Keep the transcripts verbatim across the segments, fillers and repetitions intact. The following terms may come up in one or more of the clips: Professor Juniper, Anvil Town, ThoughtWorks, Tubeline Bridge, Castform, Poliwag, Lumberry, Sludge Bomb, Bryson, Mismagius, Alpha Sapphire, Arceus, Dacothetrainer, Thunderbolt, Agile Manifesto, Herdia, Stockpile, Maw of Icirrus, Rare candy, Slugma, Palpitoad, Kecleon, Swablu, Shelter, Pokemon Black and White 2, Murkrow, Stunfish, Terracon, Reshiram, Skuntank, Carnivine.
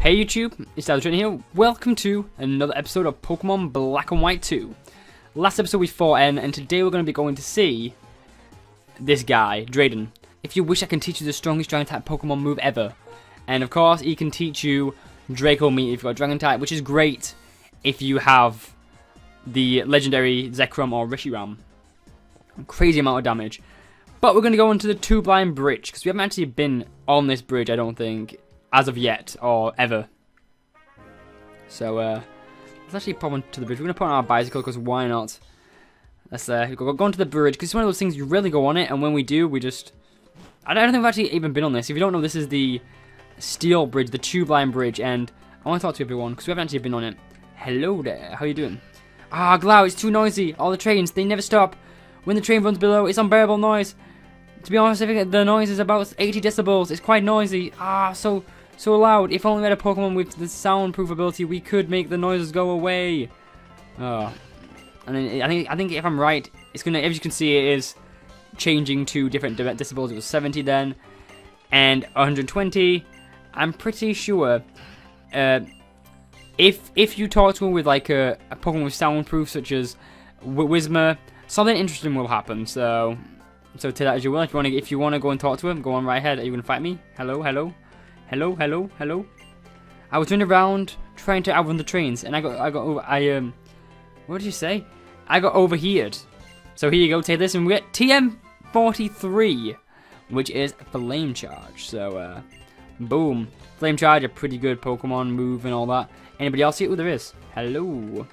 Hey YouTube, it's Dacothetrainer here, welcome to another episode of Pokemon Black and White two. Last episode we fought N, and today we're going to be going to see this guy, Drayden. If you wish, I can teach you the strongest Dragon-type Pokemon move ever. And of course, he can teach you Draco Meat if you've got Dragon-type, which is great if you have the legendary Zekrom or Reshiram. Crazy amount of damage. But we're going to go into the Tubeline Bridge, because we haven't actually been on this bridge, I don't think. As of yet, or ever. So, uh, let's actually pop onto the bridge. We're going to put on our bicycle, because why not? Let's uh, go, go onto the bridge, because it's one of those things you really go on it, and when we do, we just... I don't think we've actually even been on this. If you don't know, this is the steel bridge, the Tubeline Bridge, and I want to talk to everyone, because we haven't actually been on it. Hello there, how are you doing? Ah, Glau, it's too noisy. All the trains, they never stop. When the train runs below, it's unbearable noise. To be honest, I think the noise is about eighty decibels. It's quite noisy. Ah, so... So loud. If only we had a Pokemon with the soundproof ability, we could make the noises go away. Oh, and then I think I think if I'm right, it's gonna. As you can see, it is changing to different decibels. It was seventy then, and one hundred twenty. I'm pretty sure. Uh, if if you talk to him with like a, a Pokemon with soundproof, such as Whismer, something interesting will happen. So so take that as you will. If you want to if you want to go and talk to him, go on right ahead. Are you gonna fight me? Hello, hello. Hello, hello, hello. I was running around trying to outrun the trains, and I got, I got, over, I um, what did you say? I got overheated. So here you go, take this, and we get T M forty-three, which is Flame Charge. So, uh, boom, Flame Charge, a pretty good Pokemon move and all that. Anybody else see it? Oh, there is. Hello,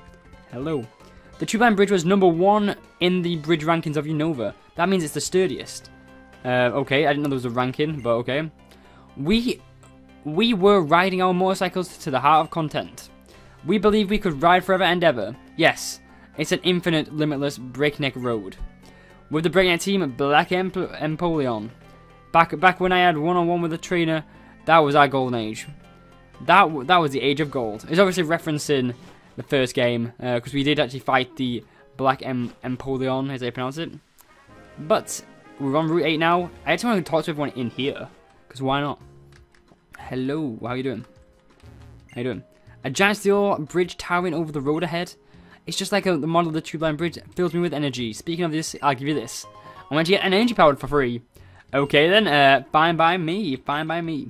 hello. The Tubeline Bridge was number one in the bridge rankings of Unova. That means it's the sturdiest. Uh, okay, I didn't know there was a ranking, but okay. We. We were riding our motorcycles to the heart of content. We believe we could ride forever and ever. Yes, it's an infinite, limitless breakneck road. With the breakneck team, Black and Polion. Back back when I had one-on-one with a trainer, that was our golden age. That that was the age of gold. It's obviously referencing the first game because uh, we did actually fight the Black and Polion, as they pronounce it. But we're on Route eight now. I just want to talk to everyone in here because why not? Hello, how are you doing? How you doing? A giant steel bridge towering over the road ahead. It's just like a, the model of the Tubeline Bridge fills me with energy. Speaking of this, I'll give you this. I want you to get an energy powered for free. Okay then, uh, fine by me, fine by me,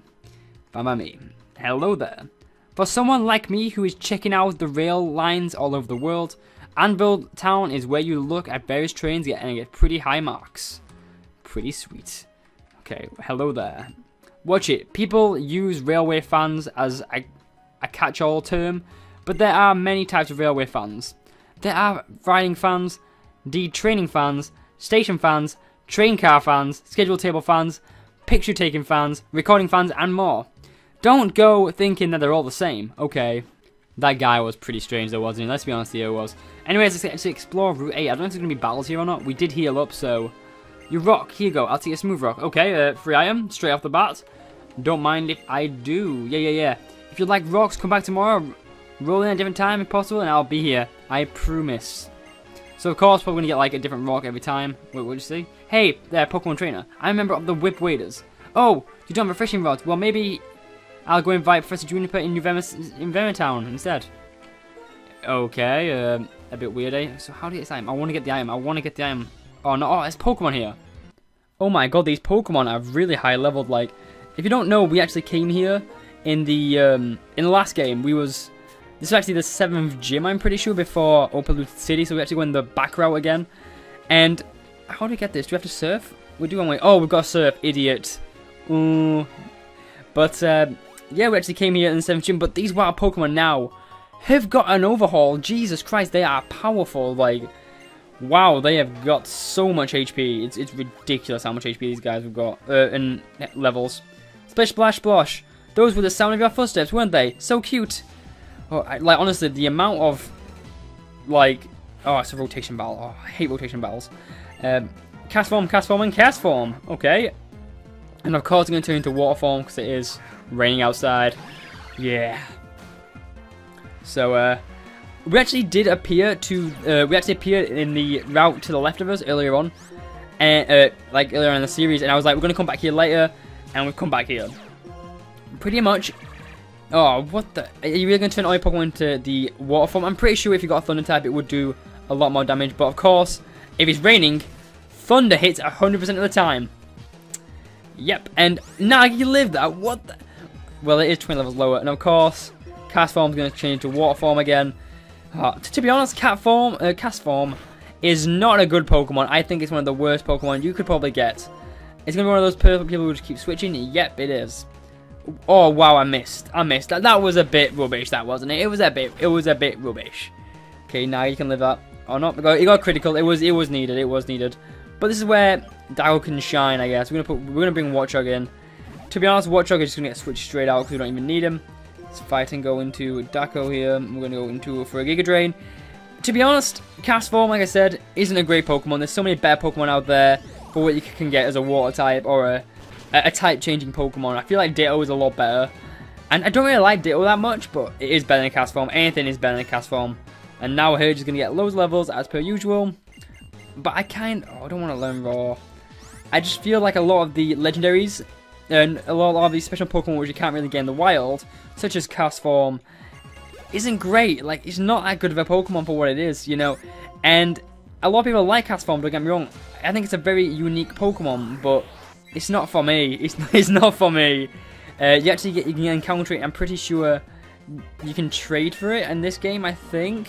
fine by me. Hello there. For someone like me who is checking out the rail lines all over the world, Anvil Town is where you look at various trains and get pretty high marks. Pretty sweet. Okay, hello there. Watch it. People use railway fans as a, a catch-all term, but there are many types of railway fans. There are riding fans, de-training fans, station fans, train car fans, schedule table fans, picture-taking fans, recording fans, and more. Don't go thinking that they're all the same. Okay. That guy was pretty strange though, wasn't he? Let's be honest, he was. Anyways, let's explore Route eight. I don't know if there's going to be battles here or not. We did heal up, so... You rock. Here you go. I'll take a smooth rock. Okay, uh, free item. Straight off the bat. Don't mind if I do. Yeah, yeah, yeah. If you'd like rocks, come back tomorrow. Roll in at a different time if possible, and I'll be here. I promise. So, of course, we're going to get, like, a different rock every time. Wait, what did you say? Hey, there, Pokemon Trainer. I'm a member of the Whip Waders. Oh, you don't have a fishing rod. Well, maybe I'll go invite Professor Juniper in Invermetown instead. Okay, uh, a bit weird, eh? So, how do you get this item? I want to get the item. I want to get the item. Oh, no. Oh, it's Pokemon here. Oh, my God. These Pokemon are really high-leveled, like... If you don't know, we actually came here in the um, in the last game. We was this is actually the seventh gym, I'm pretty sure, before Icirrus City. So we actually went the back route again. And how do we get this? Do we have to surf? We do one way. Oh, we've got to surf, idiot. Ooh. But uh, yeah, we actually came here in the seventh gym. But these wild Pokemon now have got an overhaul. Jesus Christ, they are powerful. Like, wow, they have got so much H P. It's it's ridiculous how much H P these guys have got uh, and levels. Splish, splash, splosh. Those were the sound of your footsteps, weren't they? So cute. Oh, I, like, honestly, the amount of, like... Oh, it's a rotation battle. Oh, I hate rotation battles. Um, Castform, Castform, and Castform. Okay. And, of course, I'm going to turn into water form because it is raining outside. Yeah. So, uh... we actually did appear to... Uh, we actually appeared in the route to the left of us earlier on. and uh, Like, earlier on in the series. And I was like, we're going to come back here later... And we've come back here. Pretty much, Oh, what the? Are you really going to turn all your Pokemon into the water form? I'm pretty sure if you got a Thunder type, it would do a lot more damage. But of course, if it's raining, Thunder hits one hundred percent of the time. Yep, and Nagi lived that. What the? Well, it is twenty levels lower. And of course, Castform is going to change to Water Form again. Uh, to be honest, Catform, uh, Castform is not a good Pokemon. I think it's one of the worst Pokemon you could probably get. It's going to be one of those perfect people who just keep switching. Yep, it is. Oh, wow, I missed. I missed. That, that was a bit rubbish, that wasn't it? It was a bit It was a bit rubbish. Okay, now you can live that. Oh, no, it got, it got critical. It was It was needed. It was needed. But this is where Dago can shine, I guess. We're going to put. We're gonna bring Watchog in. To be honest, Watchog is just going to get switched straight out because we don't even need him. Let's fight and go into Daco here. We're going to go into for a Giga Drain. To be honest, Castform, like I said, isn't a great Pokemon. There's so many better Pokemon out there for what you can get as a Water type or a, a type-changing Pokemon. I feel like Ditto is a lot better. And I don't really like Ditto that much, but it is better than Castform. Anything is better than Castform. And now Herge is going to get loads of levels as per usual. But I kind of... Oh, I don't want to learn Roar. I just feel like a lot of the legendaries and a lot of these special Pokemon which you can't really get in the wild, such as Castform, isn't great. Like, it's not that good of a Pokemon for what it is, you know. And a lot of people like Castform, don't get me wrong. I think it's a very unique Pokemon, but it's not for me. It's not, it's not for me. Uh, you actually get, you can encounter it. I'm pretty sure you can trade for it in this game, I think.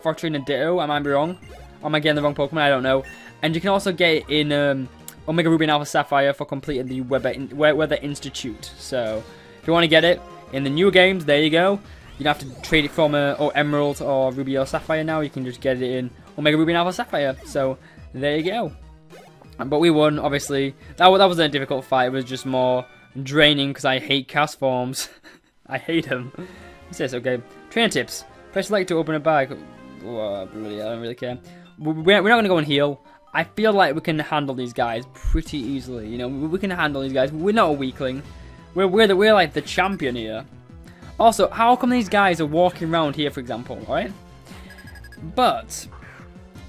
For trading a Ditto, I might be wrong. Or am I getting the wrong Pokemon? I don't know. And you can also get it in um, Omega Ruby and Alpha Sapphire for completing the Weather, in Weather Institute. So if you want to get it in the newer games, there you go. You don't have to trade it from uh, or Emerald or Ruby or Sapphire now. You can just get it in Omega Ruby and Alpha Sapphire. So there you go. But we won, obviously. That, that wasn't a difficult fight. It was just more draining because I hate Castforms. I hate them. What's this? Okay. Trainer tips. Press like to open a bag. Oh, really, I don't really care. We're not going to go and heal. I feel like we can handle these guys pretty easily. You know, we can handle these guys. We're not a weakling. We're, we're, the, we're like the champion here. Also, how come these guys are walking around here, for example, right? But...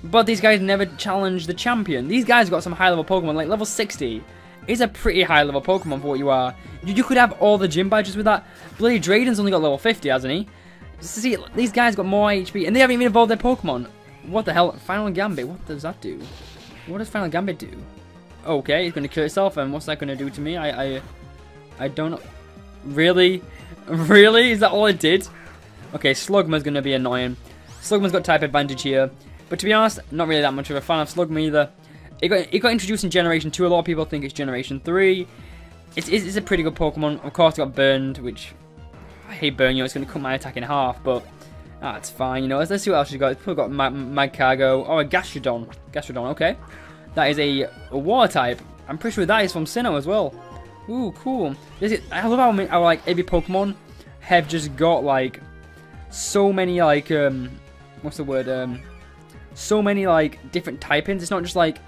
But these guys never challenge the champion. These guys got some high-level Pokemon, like level sixty. Is a pretty high-level Pokemon for what you are. You, you could have all the gym badges with that. Bloody Drayden's only got level fifty, hasn't he? See, these guys got more H P, and they haven't even evolved their Pokemon. What the hell? Final Gambit, what does that do? What does Final Gambit do? Okay, it's going to kill itself, and what's that going to do to me? I, I, I don't know. Really? Really? Is that all it did? Okay, Slugma's going to be annoying. Slugma's got type advantage here. But to be honest, not really that much of a fan of Slugma either. It got, it got introduced in Generation two. A lot of people think it's Generation three. It's, it's, it's a pretty good Pokemon. Of course, it got burned, which... I hate burn, you know, it's going to cut my attack in half, but... That's fine, you know. Let's, let's see what else you got. It's probably got Mag Magcargo. Oh, a Gastrodon. Gastrodon, okay. That is a, a Water type. I'm pretty sure that is from Sinnoh as well. Ooh, cool. This is, I love how, how, like, every Pokemon have just got, like... So many, like, um... What's the word, um... so many like different typings. It's not just like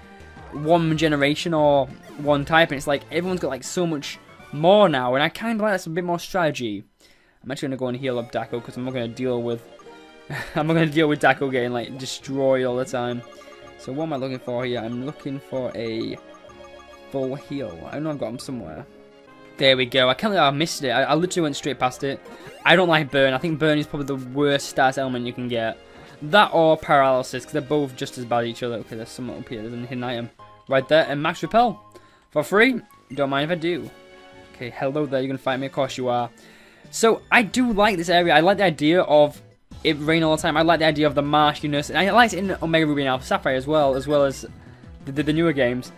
one generation or one typing. It's like everyone's got like so much more now, and I kind of like that's a bit more strategy. I'm actually gonna go and heal up Daco because I'm not gonna deal with I'm not gonna deal with Daco getting like destroyed all the time. So what am I looking for here? I'm looking for a full heal. I know I've got him somewhere. There we go. I can't believe I missed it. I, I literally went straight past it. I don't like burn. I think burn is probably the worst stats element you can get. That or Paralysis, because they're both just as bad as each other. Okay, there's someone up here. There's an hidden item right there. And Max Repel for free. Don't mind if I do. Okay, hello there. You're going to fight me? Of course you are. So, I do like this area. I like the idea of it raining all the time. I like the idea of the marshiness. And I liked it in Omega Ruby and Alpha Sapphire as well, as well as the, the, the newer games.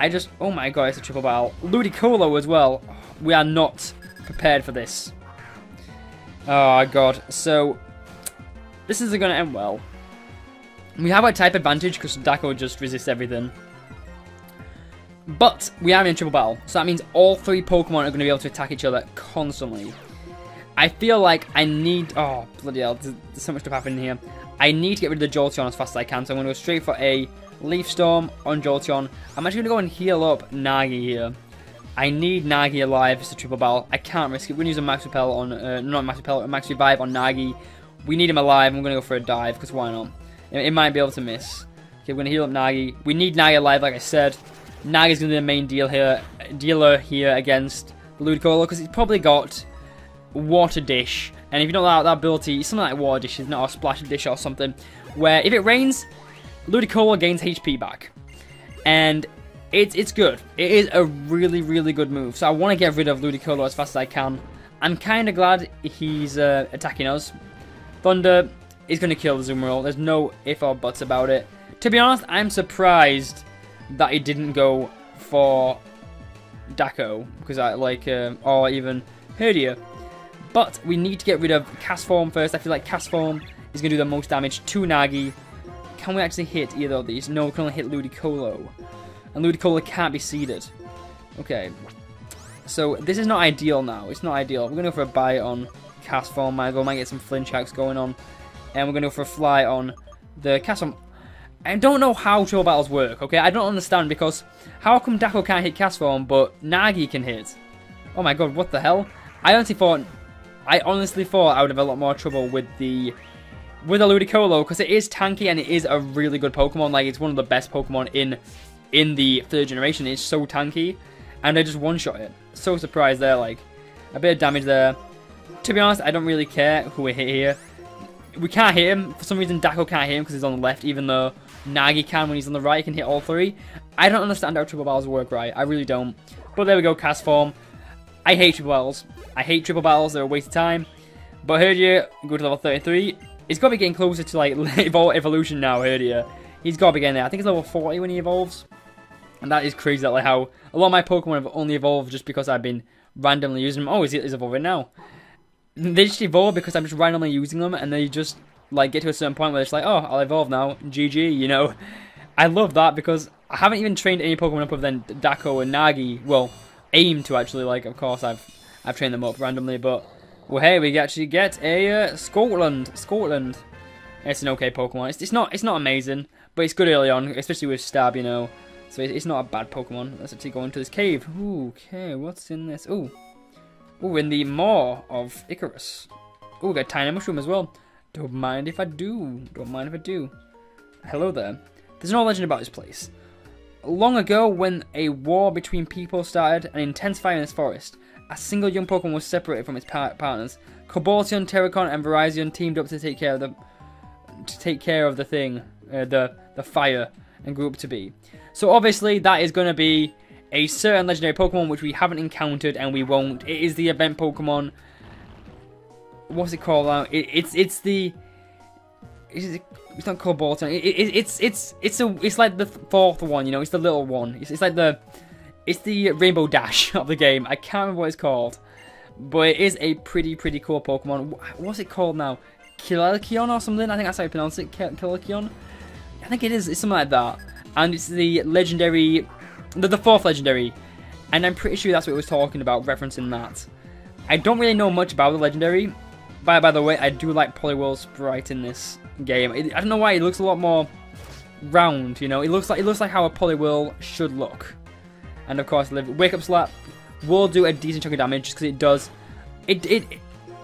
I just... Oh my god, it's a triple battle. Ludicolo as well. We are not prepared for this. Oh, god. So... This isn't going to end well. We have our type advantage because Daco just resists everything. But we are in a triple battle. So that means all three Pokemon are going to be able to attack each other constantly. I feel like I need... Oh, bloody hell. There's so much stuff happening here. I need to get rid of the Jolteon as fast as I can. So I'm going to go straight for a Leaf Storm on Jolteon. I'm actually going to go and heal up Nagi here. I need Nagi alive. It's a triple battle. I can't risk it. We're going to use a Max Repel on... Uh, not Max Repel, a Max Revive on Nagi. We need him alive. I'm going to go for a dive, because why not? It might be able to miss. Okay, we're going to heal up Nagi. We need Nagi alive, like I said. Nagi's going to be the main deal here, dealer here against Ludicolo, because he's probably got Water Dish. And if you don't like that ability, something like Water Dish is not a Splash Dish or something, where if it rains, Ludicolo gains H P back. And it's it's good. It is a really, really good move. So I want to get rid of Ludicolo as fast as I can. I'm kind of glad he's uh, attacking us. Thunder is going to kill the Zumarill. There's no if or buts about it. To be honest, I'm surprised that he didn't go for Daco, because I like, um, or even Herdia. But we need to get rid of Castform first. I feel like Castform is going to do the most damage to Nagi. Can we actually hit either of these? No, we can only hit Ludicolo. And Ludicolo can't be seeded. Okay. So this is not ideal now. It's not ideal. We're going to go for a bite on Castform. Might as well might get some flinch hacks going on. And we're going to go for a fly on the Castform. I don't know how dual battles work, okay? I don't understand, because how come Daco can't hit Castform, but Nagi can hit? Oh my god, what the hell? I honestly thought... I honestly thought I would have a lot more trouble with the... with the Ludicolo, because it is tanky and it is a really good Pokemon. Like, it's one of the best Pokemon in in the third generation. It's so tanky. And I just one-shot it. So surprised there, like... a bit of damage there. To be honest, I don't really care who we hit here. We can't hit him. For some reason, Daco can't hit him because he's on the left, even though Nagi can when he's on the right. He can hit all three. I don't understand how triple battles work right. I really don't. But there we go, Castform. I hate triple battles. I hate triple battles. They're a waste of time. But Herdia, go to level thirty-three. He's got to be getting closer to, like, evolution now, Herdia. He's got to be getting there. I think it's level forty when he evolves. And that is crazy, that, like, how a lot of my Pokemon have only evolved just because I've been randomly using them. Oh, he's, he's evolving now. They just evolve because I'm just randomly using them, and they just, like, get to a certain point where it's like, oh, I'll evolve now, G G, you know. I love that, because I haven't even trained any Pokemon up other than Daco and Nagi. Well, aim to, actually, like, of course, I've I've trained them up randomly, but, well, hey, we actually get a uh, Scotland. Scotland. It's an okay Pokemon. It's, it's not it's not amazing, but it's good early on, especially with Stab, you know. So it, it's not a bad Pokemon. Let's actually go into this cave. Ooh, okay, what's in this? Ooh. Ooh, in the Maw of Icirrus. Ooh, we got a tiny mushroom as well. Don't mind if I do. Don't mind if I do. Hello there. There's no legend about this place. Long ago, when a war between people started and intensified in this forest, a single young Pokemon was separated from its partners. Cobalion, Terracon, and Verizon teamed up to take care of the to take care of the thing, uh, the the fire, and grew up to be. So obviously, that is going to be a certain legendary Pokemon which we haven't encountered, and we won't. It is the event Pokemon. What's it called now? It, it's it's the. It's, it's not called Bolton. It, it, it's it's it's a it's like the fourth one. You know, it's the little one. It's, it's like the it's the Rainbow Dash of the game. I can't remember what it's called, but it is a pretty pretty cool Pokemon. What's it called now? Kecleon or something? I think that's how you pronounce it. Kecleon. I think it is. It's something like that. And it's the legendary. The fourth legendary, and I'm pretty sure that's what it was talking about, referencing that. I don't really know much about the legendary. By, by the way, I do like Poliwhirl's sprite in this game. It, I don't know why it looks a lot more round. You know, it looks like it looks like how a Poliwhirl should look. And of course, Wake Up Slap will do a decent chunk of damage because it does. It it. it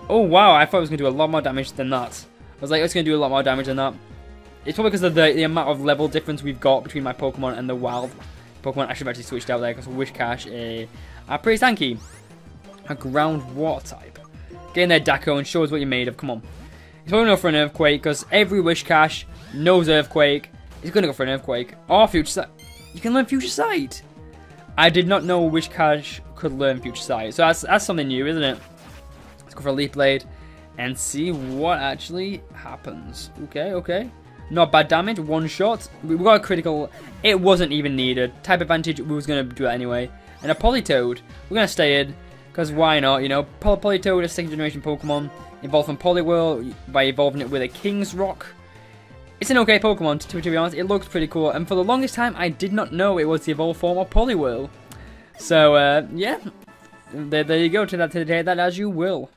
oh wow! I thought it was gonna do a lot more damage than that. I was like, it's gonna do a lot more damage than that. It's probably because of the, the amount of level difference we've got between my Pokemon and the wild Pokemon. I should have actually switched out there because Whiscash eh, are pretty tanky. A ground water type. Get in there, Daco, and show us what you're made of. Come on. He's probably going to go for an Earthquake because every Whiscash knows Earthquake. He's going to go for an Earthquake. Or Future Sight. You can learn Future Sight. I did not know Whiscash could learn Future Sight. So that's, that's something new, isn't it? Let's go for a Leaf Blade and see what actually happens. Okay, okay. Not bad damage, one shot. We got a critical. It wasn't even needed. Type advantage, we was going to do that anyway. And a Politoed. We're going to stay in, because why not, you know. Pol Politoed, a second generation Pokemon. Evolved from Poliwhirl by evolving it with a King's Rock. It's an okay Pokemon, to, to be honest. It looks pretty cool. And for the longest time, I did not know it was the evolved form of Poliwhirl. So, uh, yeah. There, there you go. Take that, take that as you will.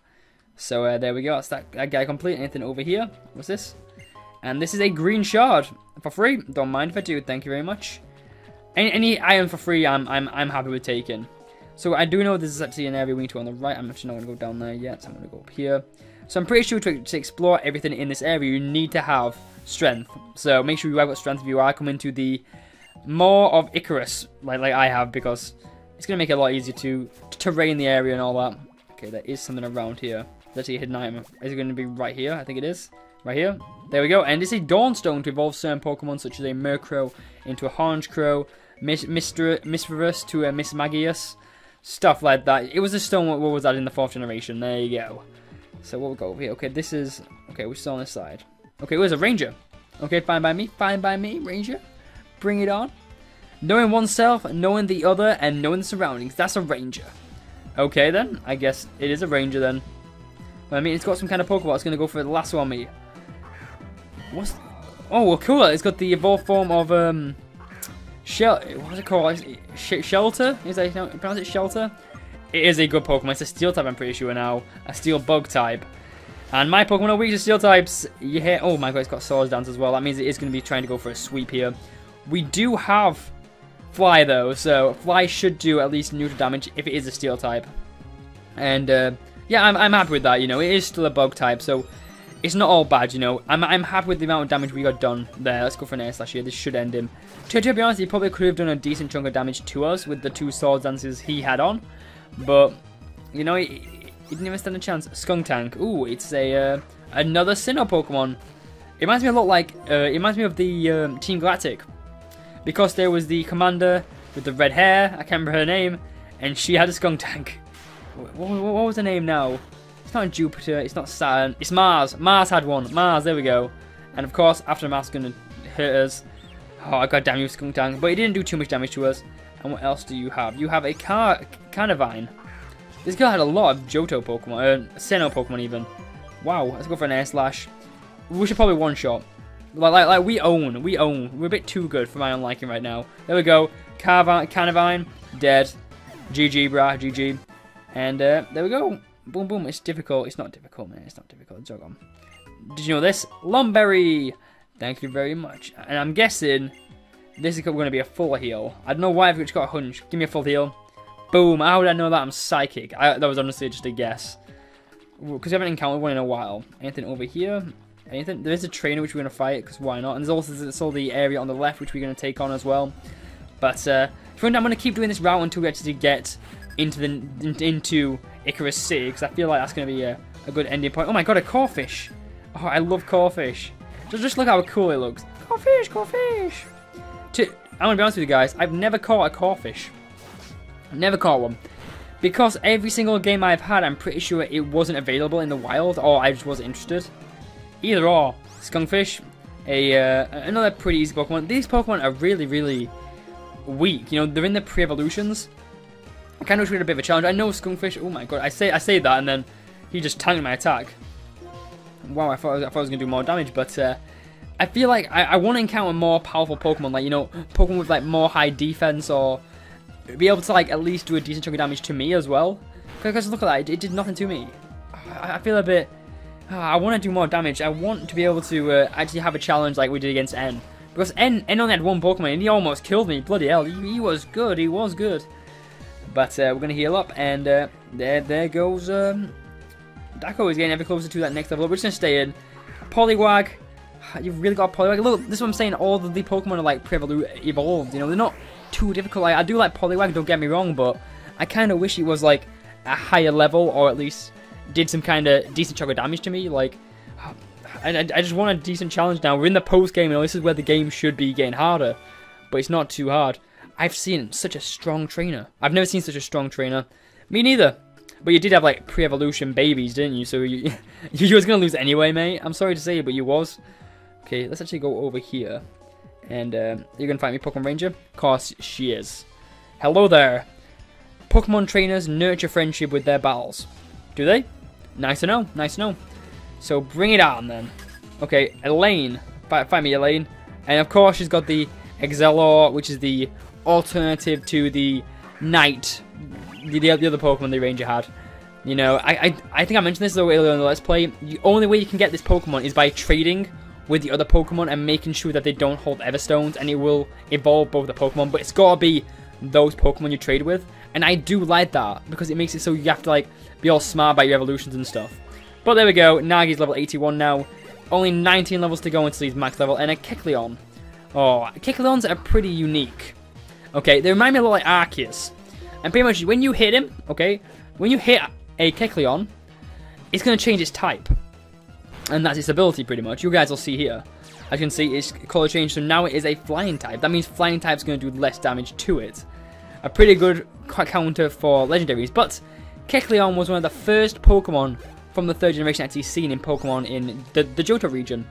So, uh, there we go. That's that, that guy complete. Anything over here? What's this? And this is a green shard for free. Don't mind if I do. Thank you very much. Any, any iron for free, I'm I'm I'm happy with taking. So I do know this is actually an area we need to on the right. I'm actually not gonna go down there yet. So I'm gonna go up here. So I'm pretty sure to, to explore everything in this area, you need to have strength. So make sure you have got strength if you are coming to the Maw of Icirrus, like like I have, because it's gonna make it a lot easier to terrain the area and all that. Okay, there is something around here. Let's see, hidden item. Is it going to be right here? I think it is. Right here. There we go. And it's a Dawnstone to evolve certain Pokemon, such as a Murkrow into a Hornchkrow, Misreverse to a Mismagius. Stuff like that. It was a stone. What was that in the fourth generation? There you go. So what we got over here? Okay, this is... Okay, we're still on this side. Okay, where's a Ranger? Okay, fine by me. Fine by me, Ranger. Bring it on. Knowing oneself, knowing the other, and knowing the surroundings. That's a Ranger. Okay, then. I guess it is a Ranger, then. I mean, it's got some kind of Pokeball. It's going to go for the lasso on me. What's... Oh, well, cool. It's got the evolved form of, um... Shel... What is it called? Sh shelter? Is that how you pronounce it? Shelter? It is a good Pokemon. It's a Steel type, I'm pretty sure now. A Steel Bug type. And my Pokemon are weak to Steel types. Yeah. Oh, my God. It's got Swords Dance as well. That means it is going to be trying to go for a sweep here. We do have... Fly though, so Fly should do at least neutral damage if it is a Steel type, and uh, yeah, I'm, I'm happy with that. You know, it is still a Bug type, so it's not all bad. You know, I'm, I'm happy with the amount of damage we got done there. Let's go for an air slash here. This should end him. To, to be honest, he probably could have done a decent chunk of damage to us with the two Sword Dances he had on, but you know, he, he didn't even stand a chance. Skuntank. Ooh, it's a uh, another Sinnoh Pokemon. It reminds me a lot like uh, it reminds me of the um, Team Galactic. Because there was the commander with the red hair, I can't remember her name, and she had a Skuntank. What, what, what was her name now? It's not Jupiter, it's not Saturn, it's Mars. Mars had one. Mars, there we go. And of course, after Mars gonna hurt us. Oh, god damn you, Skuntank. But it didn't do too much damage to us. And what else do you have? You have a Car Carnivine. This girl had a lot of Johto Pokemon, uh, Sinnoh Pokemon even. Wow, let's go for an air slash. We should probably one-shot. Like, like, like, we own, we own. We're a bit too good for my own liking right now. There we go. Carvine, Carnivine, dead. G G, brah, G G. And uh, there we go. Boom, boom. It's difficult. It's not difficult, man. It's not difficult. Jog on. Did you know this? Lumberry. Thank you very much. And I'm guessing this is going to be a full heal. I don't know why I've just got a hunch. Give me a full heal. Boom. How did I know that? I'm psychic. I, that was honestly just a guess. Because I haven't encountered one in a while. Anything over here? Anything? There is a trainer which we're going to fight, because why not? And there's also, there's also the area on the left which we're going to take on as well. But uh, friend, I'm going to keep doing this route until we actually get into the into Icirrus City, because I feel like that's going to be a, a good ending point. Oh my god, a Corphish! Oh, I love Corphish. Just, just look how cool it looks. Corphish, Corphish! To, I'm going to be honest with you guys, I've never caught a Corphish. I've never caught one. Because every single game I've had, I'm pretty sure it wasn't available in the wild, or I just wasn't interested. Either or. Skunkfish, a, uh, another pretty easy Pokemon. These Pokemon are really, really weak. You know, they're in the pre-evolutions. I kind of wish we had a bit of a challenge. I know Skunkfish, oh my god, I say I say that and then he just tanked my attack. Wow, I thought I was, I thought I was going to do more damage, but uh, I feel like I, I want to encounter more powerful Pokemon. Like, you know, Pokemon with like more high defense, or be able to like at least do a decent chunk of damage to me as well. Because look at that, it, it did nothing to me. I, I feel a bit... I want to do more damage. I want to be able to uh, actually have a challenge like we did against N. Because N, N only had one Pokemon and he almost killed me. Bloody hell, he, he was good, he was good. But uh, we're going to heal up, and uh, there there goes... Um, Daco is getting ever closer to that next level. We're just going to stay in. Poliwag. You've really got Poliwag. Look, this is what I'm saying. All the, the Pokemon are like pre-evolved. You know, they're not too difficult. Like, I do like Poliwag, don't get me wrong, but I kind of wish it was like a higher level, or at least... did some kind of decent chunk of damage to me. Like, I, I just want a decent challenge now. We're in the post game, and this is where the game should be getting harder, but it's not too hard. I've seen such a strong trainer. I've never seen such a strong trainer. Me neither. But you did have like pre-evolution babies, didn't you? So you you was gonna lose anyway, mate. I'm sorry to say, but you was. Okay, let's actually go over here, and uh, you're gonna find me, Pokemon Ranger. Of course she is. Hello there. Pokemon trainers nurture friendship with their battles. Do they? Nice to know, nice to know. So bring it on then. Okay, Elaine. Find me Elaine. And of course she's got the Excelor, which is the alternative to the Knight, the, the other Pokemon the Ranger had. You know, I, I I think I mentioned this earlier in the Let's Play. The only way you can get this Pokemon is by trading with the other Pokemon and making sure that they don't hold Everstones, and it will evolve both the Pokemon. But it's gotta be those Pokemon you trade with. And I do like that, because it makes it so you have to like be all smart about your evolutions and stuff. But there we go, Nagi's level eighty-one now. Only nineteen levels to go until he's max level, and a Kecleon. Oh, Kecleons are pretty unique. Okay, they remind me a lot like Arceus. And pretty much when you hit him, okay, when you hit a Kecleon, it's going to change its type. And that's its ability, pretty much. You guys will see here. As you can see, its color change, so now it is a flying type. That means flying type's going to do less damage to it. A pretty good counter for legendaries, but Kecleon was one of the first Pokemon from the third generation actually seen in Pokemon in the, the Johto region.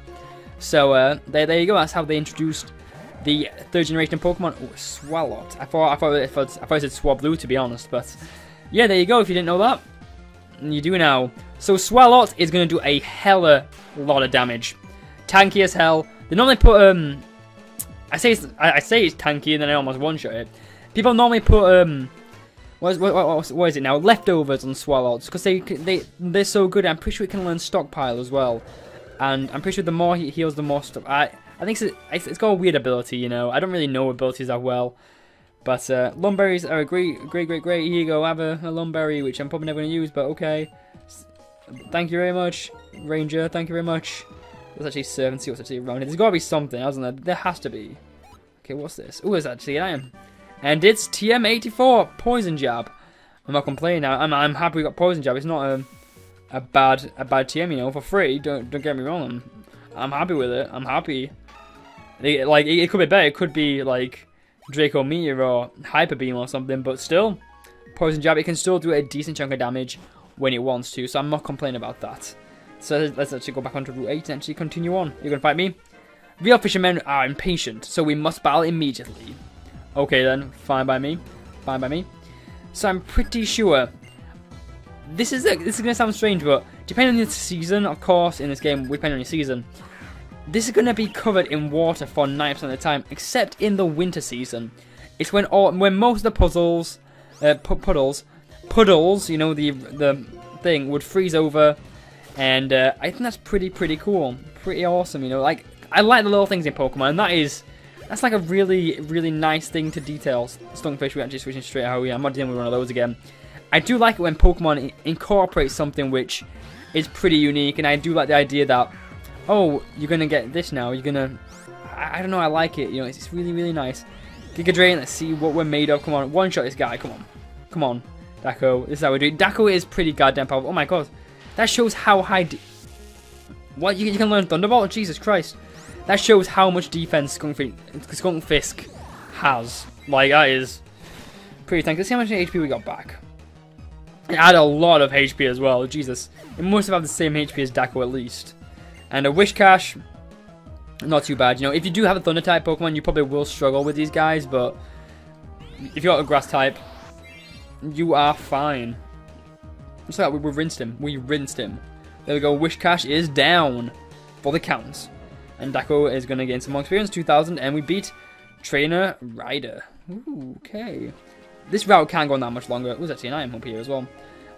So uh, there, there you go, that's how they introduced the third generation Pokemon. Oh, Swalot. I thought, I, thought, I, thought, I thought I said Swablu, to be honest, but yeah, there you go, if you didn't know that. You do now. So Swalot is going to do a hella lot of damage. Tanky as hell. They normally put, um, I say it's, I, I say it's tanky and then I almost one-shot it. People normally put, um, what is, what, what, what is it now? Leftovers on Swalots, because they, they, they're so good. I'm pretty sure it can learn Stockpile as well. And I'm pretty sure the more he heals, the more stuff. I, I think it's, it's, it's got a weird ability, you know. I don't really know abilities that well. But, uh, Lumberries are a great, great, great, great. Here you go, have a, a Lumberry, which I'm probably never going to use, but okay. Thank you very much, Ranger. Thank you very much. There's actually seven, see what's actually around here. There's got to be something, hasn't there? There has to be. Okay, what's this? Oh, there's actually an iron. And it's T M eighty-four, Poison Jab. I'm not complaining. I'm, I'm happy we got Poison Jab. It's not a, a bad a bad T M, you know, for free. Don't don't get me wrong. I'm, I'm happy with it. I'm happy. It, like, it, it could be better. It could be, like, Draco Meteor or Hyper Beam or something. But still, Poison Jab, it can still do a decent chunk of damage when it wants to. So I'm not complaining about that. So let's actually go back onto Route eight and actually continue on. You're going to fight me? Real fishermen are impatient, so we must battle immediately. Okay then, fine by me. Fine by me. So I'm pretty sure... This is a, this is going to sound strange, but depending on the season, of course, in this game, we depend on your season. This is going to be covered in water for ninety percent of the time, except in the winter season. It's when all, when most of the puzzles, uh, puddles, puddles, you know, the the thing, would freeze over. And uh, I think that's pretty, pretty cool. Pretty awesome, you know. Like, I like the little things in Pokemon. And that is, that's like a really, really nice thing to detail. Stunfish, we're actually switching straight out here. I'm not dealing with one of those again. I do like it when Pokemon incorporates something which is pretty unique. And I do like the idea that, oh, you're going to get this now. You're going to, I don't know, I like it. You know, it's, it's really, really nice. Giga Drain, let's see what we're made of. Come on, one shot this guy. Come on. Come on, Daco. This is how we do it. Daco is pretty goddamn powerful. Oh my god. That shows how high... What? You, you can learn Thunderbolt? Jesus Christ. That shows how much defense Skunkfish, Skunkfisk has. Like, that is pretty tanky. Let's see how much H P we got back. It had a lot of H P as well. Jesus. It must have had the same H P as Daco at least. And a Whiscash. Not too bad. You know, if you do have a Thunder-type Pokemon, you probably will struggle with these guys. But if you're a Grass-type, you are fine. It's like we, we rinsed him. We rinsed him. There we go. Whiscash is down for the counts. And Daco is going to gain some more experience. two thousand. And we beat Trainer Rider. Ooh, okay. This route can't go on that much longer. It was actually an item up here as well.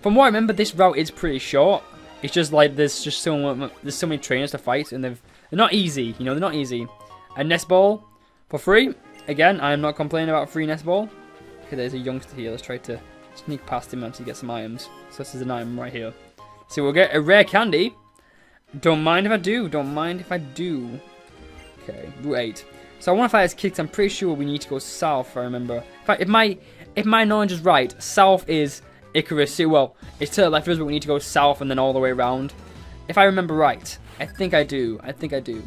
From what I remember, this route is pretty short. It's just like there's just so much, there's so many trainers to fight. And they've, they're not easy. You know, they're not easy. A Nest Ball for free. Again, I'm not complaining about free Nest Ball. Okay, there's a youngster here. Let's try to... sneak past him and actually get some items. So this is an item right here. So we'll get a rare candy. Don't mind if I do. Don't mind if I do. Okay, Route eight. So I want to fight as Kicks. I'm pretty sure we need to go south, if I remember. In fact, if my if my knowledge is right, south is Icirrus City. Well, it's to the left of us, but we need to go south and then all the way around. If I remember right. I think I do. I think I do.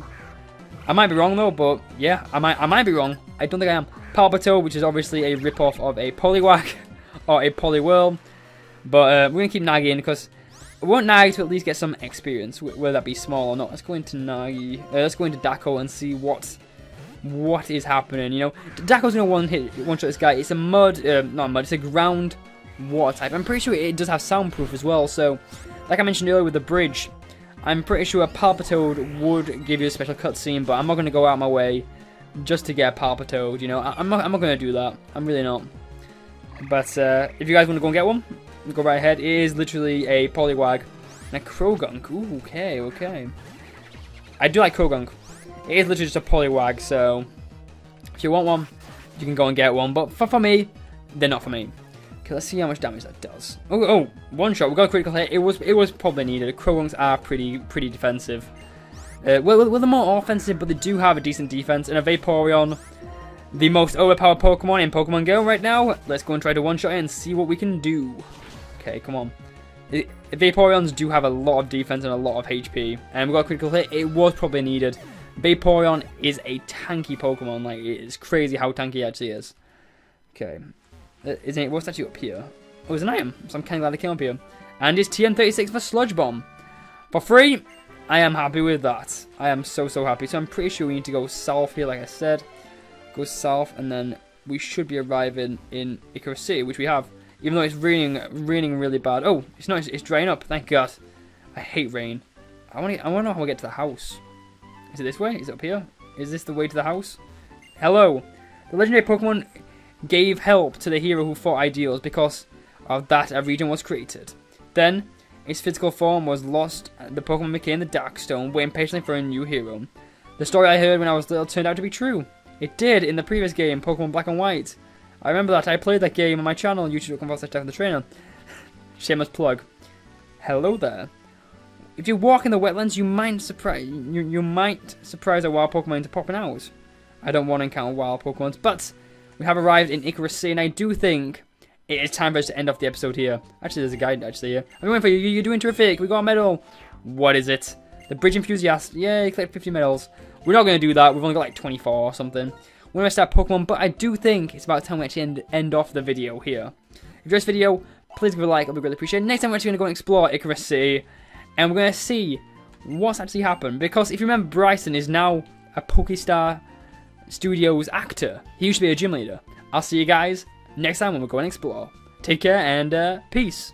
I might be wrong though, but yeah, I might I might be wrong. I don't think I am. Palpitoad, which is obviously a ripoff of a Poliwhirl. Or a Poliwhirl, but uh, we're going to keep nagging because we want Nagi to at least get some experience, whether that be small or not. Let's go into Nagi, uh, let's go into Daco and see what what is happening, you know. Daco's going to one hit, one shot this guy. It's a mud, uh, not mud, it's a ground water type. I'm pretty sure it does have soundproof as well, so like I mentioned earlier with the bridge, I'm pretty sure a Palpitoad would give you a special cutscene, but I'm not going to go out of my way just to get a Palpitoad, you know. I I'm not, I'm not going to do that, I'm really not. But uh, if you guys want to go and get one, go right ahead. It is literally a Poliwag and a Croagunk. Ooh, okay, okay. I do like Croagunk. It is literally just a Poliwag, so if you want one, you can go and get one. But for, for me, they're not for me. Okay, let's see how much damage that does. Oh, oh, one shot. We got a critical hit. It was, it was probably needed. Croagunks are pretty, pretty defensive. Uh, well, well, they're more offensive, but they do have a decent defense. And a Vaporeon. The most overpowered Pokemon in Pokemon Go right now. Let's go and try to one-shot it and see what we can do. Okay, come on. It, Vaporeons do have a lot of defense and a lot of H P. And we got a critical hit. It was probably needed. Vaporeon is a tanky Pokemon. Like, it's crazy how tanky it actually is. Okay. Isn't it? What's actually up here? Oh, it's an item. So I'm kind of glad I came up here. And it's T M thirty-six for Sludge Bomb. For free, I am happy with that. I am so, so happy. So I'm pretty sure we need to go south here, like I said. Go south, and then we should be arriving in Icirrus City, which we have. Even though it's raining, raining really bad. Oh, it's not. It's, it's drying up. Thank God. I hate rain. I want to. I want to know how I get to the house. Is it this way? Is it up here? Is this the way to the house? Hello. The legendary Pokemon gave help to the hero who fought ideals. Because of that, a region was created. Then, its physical form was lost. The Pokemon became the Darkstone, waiting patiently for a new hero. The story I heard when I was little turned out to be true. It did in the previous game, Pokemon Black and White. I remember that. I played that game on my channel, youtube dot com slash Dacothetrainer. Shameless plug. Hello there. If you walk in the wetlands, you might surprise you, you might surprise a wild Pokemon into popping out. I don't want to encounter wild Pokemons, but we have arrived in Icirrus City, and I do think it is time for us to end off the episode here. Actually, there's a guide actually here. I'm waiting for you. You're doing terrific. We got a medal. What is it? The Bridge Enthusiast. Yay, collect fifty medals. We're not going to do that. We've only got like twenty-four or something. We're going to start Pokemon, but I do think it's about time we actually end, end off the video here. If you enjoyed this video, please give it a like, it'll be greatly appreciated. Next time we're actually going to go and explore Icirrus City, and we're going to see what's actually happened. Because if you remember, Bryson is now a Pokestar Studios actor. He used to be a gym leader. I'll see you guys next time when we go and explore. Take care and uh, peace.